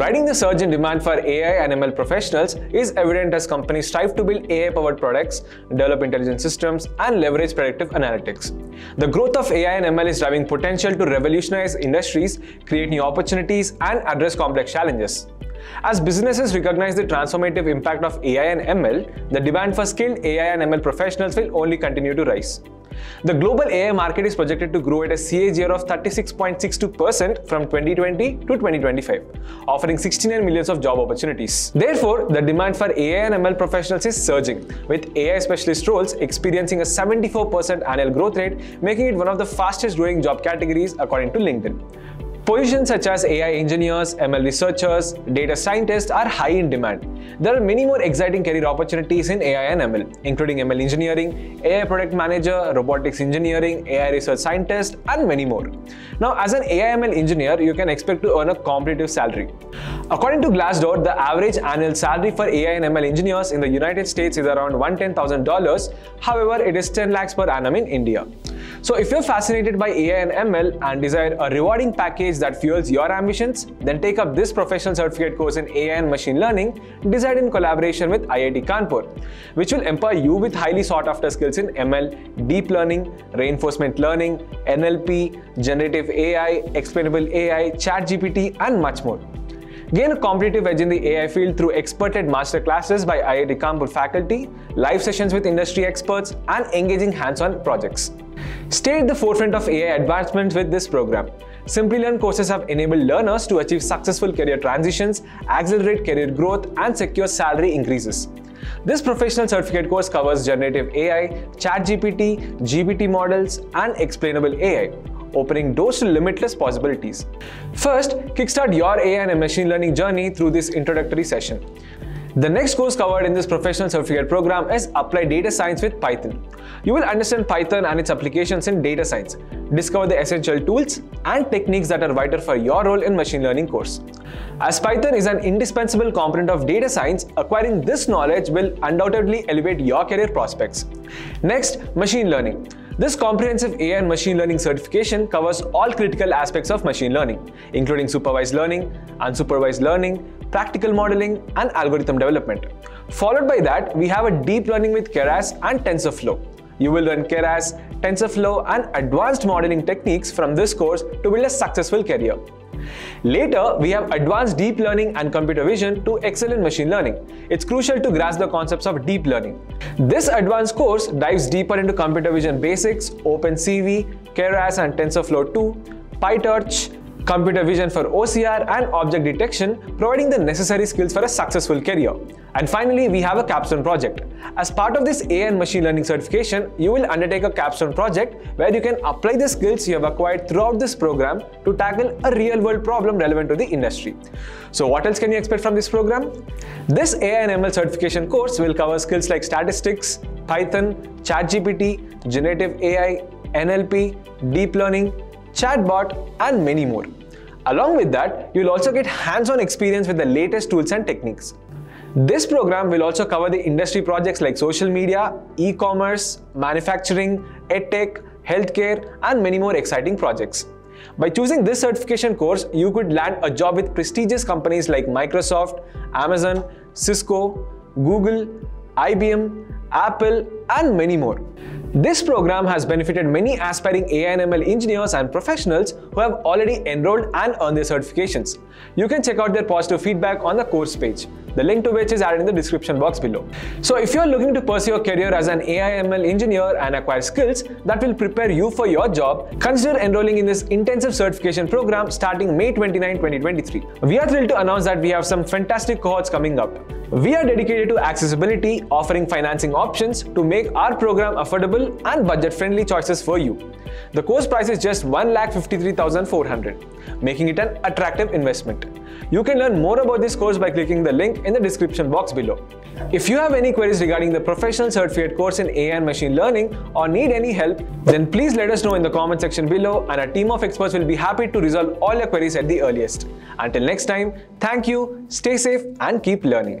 Riding the surge in demand for AI and ML professionals is evident as companies strive to build AI-powered products, develop intelligent systems, and leverage predictive analytics. The growth of AI and ML is driving potential to revolutionize industries, create new opportunities, and address complex challenges. As businesses recognize the transformative impact of AI and ML, the demand for skilled AI and ML professionals will only continue to rise. The global AI market is projected to grow at a CAGR of 36.62% from 2020 to 2025, offering 69 million of job opportunities. Therefore, the demand for AI and ML professionals is surging, with AI specialist roles experiencing a 74% annual growth rate, making it one of the fastest growing job categories according to LinkedIn. Positions such as AI engineers, ML researchers, data scientists are high in demand. There are many more exciting career opportunities in AI and ML, including ML engineering, AI product manager, robotics engineering, AI research scientist, and many more. Now, as an AI/ML engineer, you can expect to earn a competitive salary. According to Glassdoor, the average annual salary for AI and ML engineers in the United States is around $110,000. However, it is 10 lakhs per annum in India. So if you're fascinated by AI and ML and desire a rewarding package that fuels your ambitions, then take up this professional certificate course in AI and machine learning designed in collaboration with IIT Kanpur, which will empower you with highly sought after skills in ML, deep learning, reinforcement learning, NLP, generative AI, explainable AI, ChatGPT, and much more. Gain a competitive edge in the AI field through experted master classes by IIT Kanpur faculty, live sessions with industry experts, and engaging hands-on projects. Stay at the forefront of AI advancements with this program. Simply Learn courses have enabled learners to achieve successful career transitions, accelerate career growth, and secure salary increases. This professional certificate course covers generative AI, ChatGPT, GPT models, and explainable AI, opening doors to limitless possibilities. First, kickstart your AI and machine learning journey through this introductory session. The next course covered in this professional certificate program is Applied Data Science with Python. You will understand Python and its applications in data science, discover the essential tools and techniques that are vital for your role in machine learning course. As Python is an indispensable component of data science, acquiring this knowledge will undoubtedly elevate your career prospects. Next, machine learning. This comprehensive AI and machine learning certification covers all critical aspects of machine learning, including supervised learning, unsupervised learning, practical modeling, and algorithm development. Followed by that, we have a deep learning with Keras and TensorFlow. You will learn Keras, TensorFlow, and advanced modeling techniques from this course to build a successful career. Later, we have advanced deep learning and computer vision to excel in machine learning. It's crucial to grasp the concepts of deep learning. This advanced course dives deeper into computer vision basics, OpenCV, Keras and TensorFlow 2, PyTorch, computer vision for OCR and object detection, providing the necessary skills for a successful career. And finally, we have a capstone project. As part of this AI and machine learning certification, you will undertake a capstone project where you can apply the skills you have acquired throughout this program to tackle a real-world problem relevant to the industry. So what else can you expect from this program? This AI and ML certification course will cover skills like statistics, Python, ChatGPT, generative AI, NLP, deep learning, chatbot, and many more. Along with that, you'll also get hands-on experience with the latest tools and techniques. This program will also cover the industry projects like social media, e-commerce, manufacturing, edtech, healthcare, and many more exciting projects. By choosing this certification course, you could land a job with prestigious companies like Microsoft, Amazon, Cisco, Google, IBM, Apple, and many more. This program has benefited many aspiring AI and ML engineers and professionals who have already enrolled and earned their certifications. You can check out their positive feedback on the course page, the link to which is added in the description box below. So if you are looking to pursue a career as an AI/ML engineer and acquire skills that will prepare you for your job, consider enrolling in this intensive certification program starting May 29, 2023. We are thrilled to announce that we have some fantastic cohorts coming up. We are dedicated to accessibility, offering financing options to make our program affordable and budget-friendly choices for you. The course price is just 1,53,400, making it an attractive investment. You can learn more about this course by clicking the link in the description box below. If you have any queries regarding the professional certificate course in AI and machine learning or need any help, then please let us know in the comment section below and a team of experts will be happy to resolve all your queries at the earliest. Until next time, thank you, stay safe and keep learning.